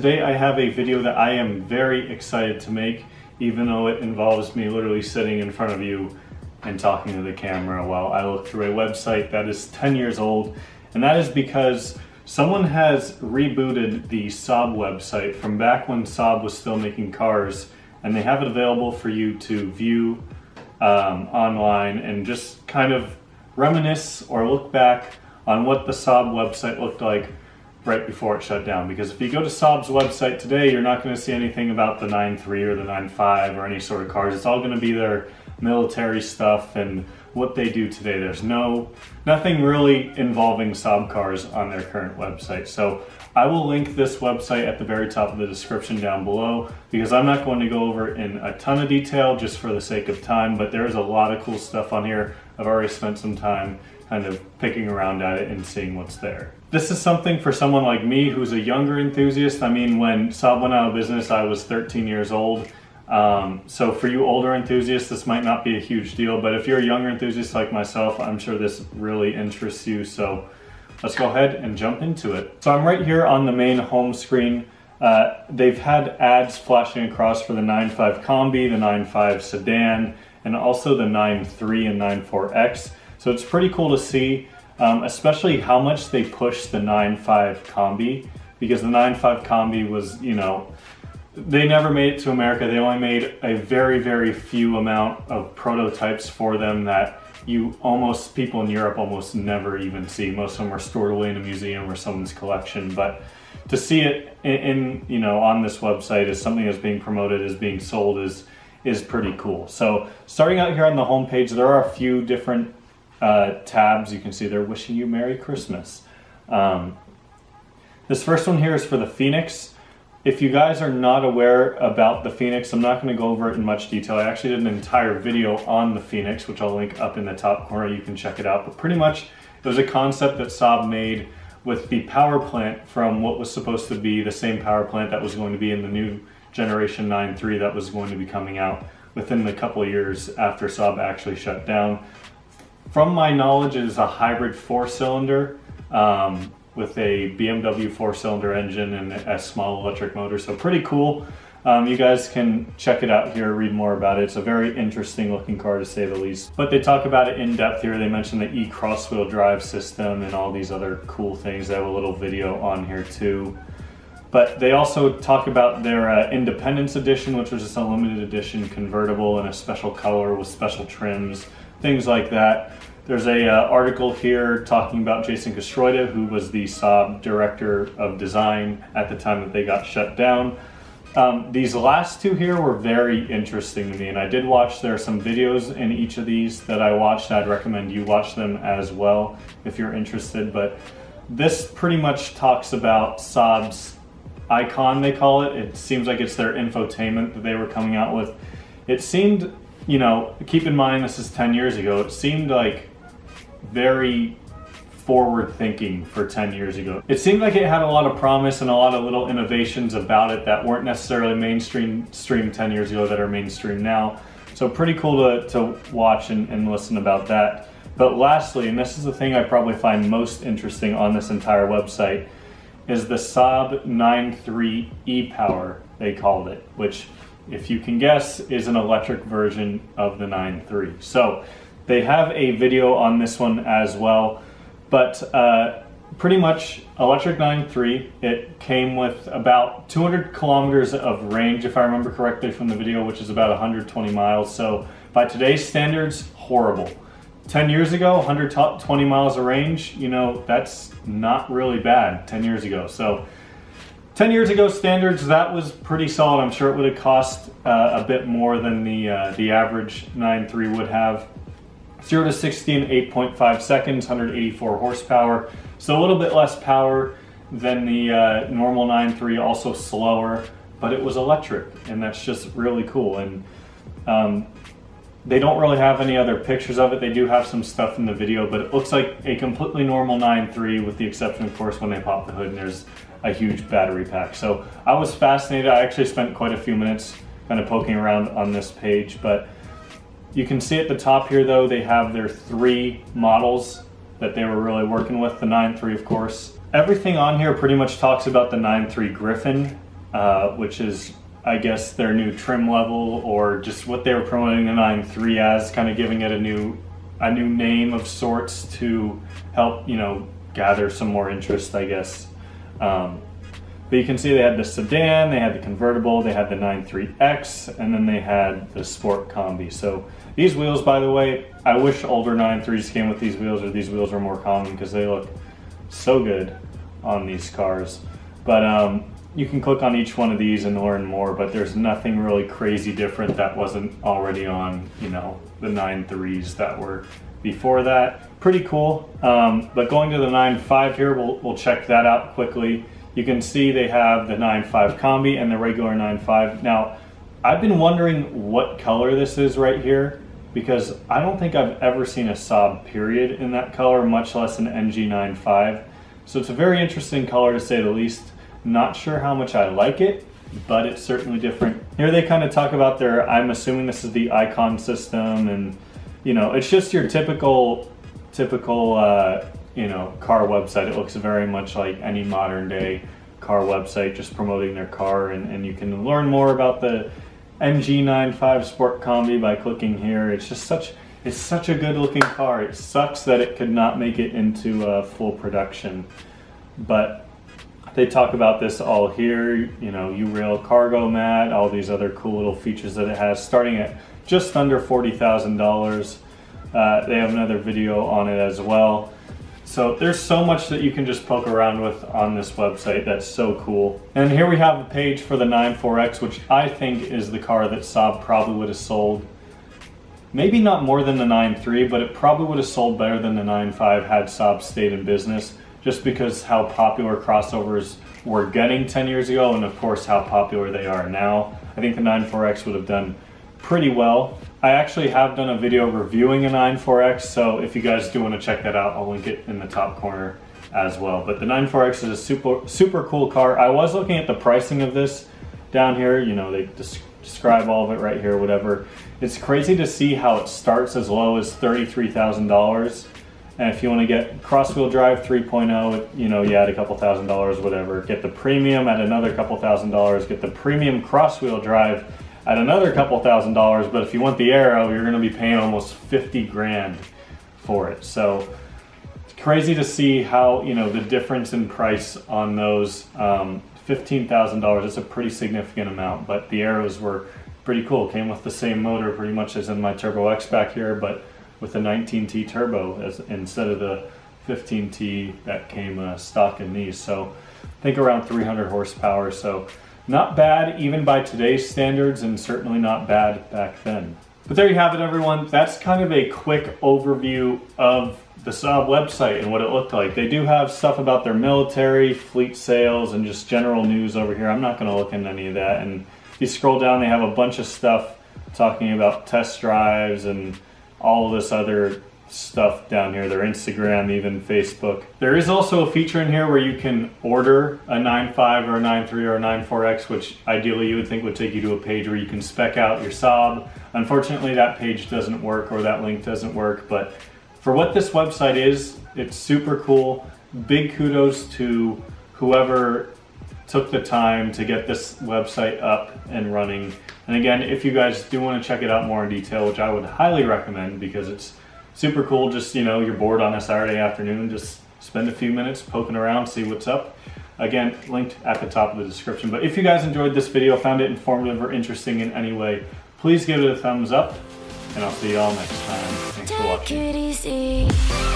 today I have a video that I am very excited to make, even though it involves me literally sitting in front of you and talking to the camera while I look through a website that is 10 years old. And that is because someone has rebooted the Saab website from back when Saab was still making cars, and they have it available for you to view online and just kind of reminisce or look back on what the Saab website looked like right before it shut down. Because if you go to Saab's website today, you're not going to see anything about the 9.3 or the 9.5 or any sort of cars. It's all going to be their military stuff and what they do today. There's nothing really involving Saab cars on their current website. So I will link this website at the very top of the description down below, because I'm not going to go over in a ton of detail just for the sake of time, but there is a lot of cool stuff on here. I've already spent some time kind of picking around at it and seeing what's there. This is something for someone like me who's a younger enthusiast. I mean, when Saab went out of business, I was 13 years old. So for you older enthusiasts, this might not be a huge deal, but if you're a younger enthusiast like myself, I'm sure this really interests you. So let's go ahead and jump into it. So I'm right here on the main home screen. They've had ads flashing across for the 9.5 Combi, the 9.5 Sedan, and also the 9.3 and 9.4X. So it's pretty cool to see, especially how much they pushed the 9.5 Combi, because the 9.5 Combi was, you know, they never made it to America. They only made a very, very few amount of prototypes for them that people in Europe almost never even see. Most of them are stored away in a museum or someone's collection. But to see it on this website as something that's being promoted, as being sold, is pretty cool. So starting out here on the homepage, there are a few different tabs. You can see they're wishing you Merry Christmas. This first one here is for the Phoenix. If you guys are not aware about the Phoenix, I'm not going to go over it in much detail. I actually did an entire video on the Phoenix, which I'll link up in the top corner. You can check it out. But pretty much, it was a concept that Saab made with the power plant from what was supposed to be the same power plant that was going to be in the new generation 9.3 that was going to be coming out within a couple of years after Saab actually shut down. From my knowledge, it is a hybrid four-cylinder with a BMW four-cylinder engine and a small electric motor, so pretty cool. You guys can check it out here, read more about it. It's a very interesting looking car, to say the least. But they talk about it in depth here. They mention the e-cross-wheel drive system and all these other cool things. They have a little video on here too. But they also talk about their Independence Edition, which was just a limited edition convertible in a special color with special trims, things like that. There's an article here talking about Jason Kastrioti, who was the Saab director of design at the time that they got shut down. These last two here were very interesting to me, and I did watch. There are some videos in each of these that I watched. I'd recommend you watch them as well if you're interested. But this pretty much talks about Saab's icon, they call it. It seems like it's their infotainment that they were coming out with. It seemed, you know, keep in mind this is 10 years ago, it seemed like very forward thinking for 10 years ago. It seemed like it had a lot of promise and a lot of little innovations about it that weren't necessarily mainstream 10 years ago that are mainstream now. So pretty cool to watch and listen about that. But lastly, and this is the thing I probably find most interesting on this entire website, is the Saab 9.3 e-Power, they called it, which, if you can guess, is an electric version of the 9.3. So they have a video on this one as well, but pretty much electric 9.3, it came with about 200 kilometers of range, if I remember correctly from the video, which is about 120 miles. So by today's standards, horrible. 10 years ago, 120 miles of range, you know, that's not really bad 10 years ago. So 10 years ago standards, that was pretty solid. I'm sure it would have cost a bit more than the average 9.3 would have. 0 to 60 in 8.5 seconds, 184 horsepower. So a little bit less power than the normal 9.3, also slower, but it was electric, and that's just really cool. And they don't really have any other pictures of it. They do have some stuff in the video, but it looks like a completely normal 9.3 with the exception, of course, when they pop the hood and there's a huge battery pack. So I was fascinated. I actually spent quite a few minutes kind of poking around on this page, but you can see at the top here though, they have their three models that they were really working with, the 9.3 of course. Everything on here pretty much talks about the 9.3 Griffin, which is, I guess, their new trim level, or just what they were promoting the 9.3 as, kind of giving it a new name of sorts to help, you know, gather some more interest, I guess. But you can see they had the sedan, they had the convertible, they had the 9.3X, and then they had the sport combi. So these wheels, by the way, I wish older 9.3s came with these wheels, or these wheels were more common, because they look so good on these cars. But you can click on each one of these and learn more, but there's nothing really crazy different that wasn't already on, you know, the 9.3s that were before that. Pretty cool. But going to the 9.5 here, we'll check that out quickly. You can see they have the 9.5 Combi and the regular 9.5. Now, I've been wondering what color this is right here, because I don't think I've ever seen a Saab period in that color, much less an NG9.5. So it's a very interesting color, to say the least. Not sure how much I like it, but it's certainly different. Here they kind of talk about their, I'm assuming this is the Icon system, and, you know, it's just your typical, you know, car website. It looks very much like any modern day car website, just promoting their car, and you can learn more about the NG9.5 Sport Combi by clicking here. It's just such a good looking car. It sucks that it could not make it into full production, but they talk about this all here, you know, U-Rail cargo mat, all these other cool little features that it has, starting at just under $40,000. They have another video on it as well. So there's so much that you can just poke around with on this website that's so cool. And here we have a page for the 9.4X, which I think is the car that Saab probably would have sold. Maybe not more than the 9.3, but it probably would have sold better than the 9.5 had Saab stayed in business, just because how popular crossovers were getting 10 years ago, and of course how popular they are now. I think the 9.4X would have done pretty well. I actually have done a video reviewing a 9.4X, so if you guys do want to check that out, I'll link it in the top corner as well. But the 9.4X is a super cool car. I was looking at the pricing of this down here. You know, they describe all of it right here, whatever. It's crazy to see how it starts as low as $33,000. And if you want to get cross-wheel drive 3.0, you know, you add a couple $1,000, whatever. Get the premium at another couple $1,000. Get the premium cross-wheel drive at another couple $1,000, but if you want the Aero, you're going to be paying almost 50 grand for it. So it's crazy to see how, you know, the difference in price on those. $15,000 is a pretty significant amount, but the Aeros were pretty cool. Came with the same motor pretty much as in my Turbo X back here, but with the 19T Turbo instead of the 15T that came stock in these. So I think around 300 horsepower. So not bad even by today's standards, and certainly not bad back then. But there you have it, everyone. That's kind of a quick overview of the Saab website and what it looked like. They do have stuff about their military, fleet sales, and just general news over here. I'm not gonna look into any of that. And if you scroll down, they have a bunch of stuff talking about test drives and all this other stuff down here, their Instagram, even Facebook. There is also a feature in here where you can order a 9.5 or a 9.3 or a 9.4X, which ideally you would think would take you to a page where you can spec out your Saab. Unfortunately, that page doesn't work, or that link doesn't work, but for what this website is, it's super cool. Big kudos to whoever took the time to get this website up and running. And again, if you guys do want to check it out more in detail, which I would highly recommend, because it's super cool. Just, you know, you're bored on a Saturday afternoon, just spend a few minutes poking around, see what's up. Again, linked at the top of the description. But if you guys enjoyed this video, found it informative or interesting in any way, please give it a thumbs up, and I'll see y'all next time. Thanks for watching.